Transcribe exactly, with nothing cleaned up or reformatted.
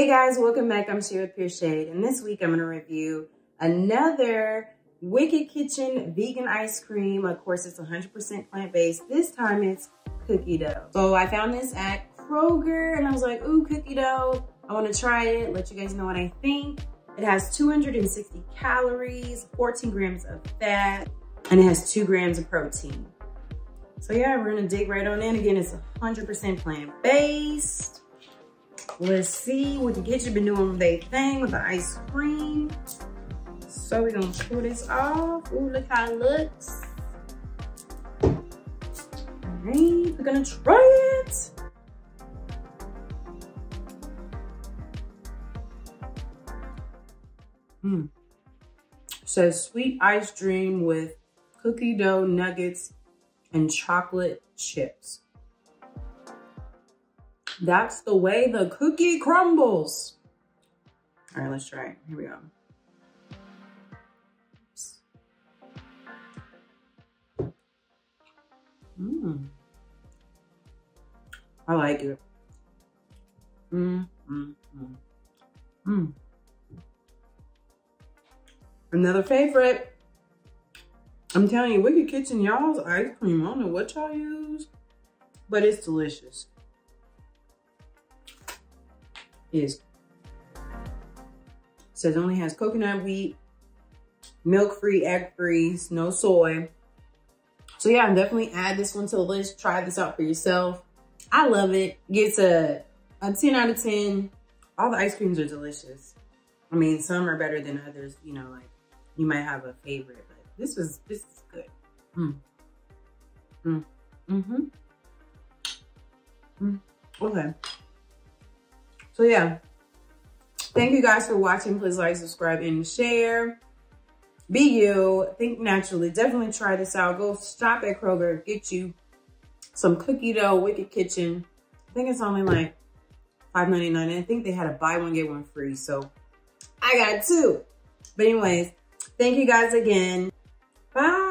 Hey guys, welcome back. I'm Shay with Pure Shadee, and this week I'm going to review another Wicked Kitchen vegan ice cream. Of course, it's one hundred percent plant-based. This time it's cookie dough. So I found this at Kroger and I was like, ooh, cookie dough. I want to try it, let you guys know what I think. It has two hundred sixty calories, fourteen grams of fat, and it has two grams of protein. So yeah, we're going to dig right on in. Again, it's one hundred percent plant-based. Let's see what the kitchen been doing their thing with the ice cream. So we're gonna pull this off. Ooh, look how it looks. All right, we're gonna try it. Hmm. So sweet ice cream with cookie dough nuggets and chocolate chips. That's the way the cookie crumbles. All right, let's try it. Here we go. Oops. Mm. I like it. Mm, mm, mm. Mm. Another favorite. I'm telling you, Wicked Kitchen, y'all's ice cream. I don't know what y'all use, but it's delicious. Is says only has coconut, wheat, milk-free, egg-free, no soy. So yeah, definitely add this one to the list. Try this out for yourself. I love it. Gets a a ten out of ten. All the ice creams are delicious. I mean, some are better than others. You know, like you might have a favorite, but this was this is good. Mm. Mm. Mm-hmm. Mm. Okay. So yeah, thank you guys for watching. Please like, subscribe, and share. Be you, think naturally. Definitely try this out. Go stop at Kroger, get you some cookie dough, Wicked Kitchen. I think it's only like five ninety-nine, and I think they had a buy one, get one free. So I got two. But anyways, thank you guys again. Bye.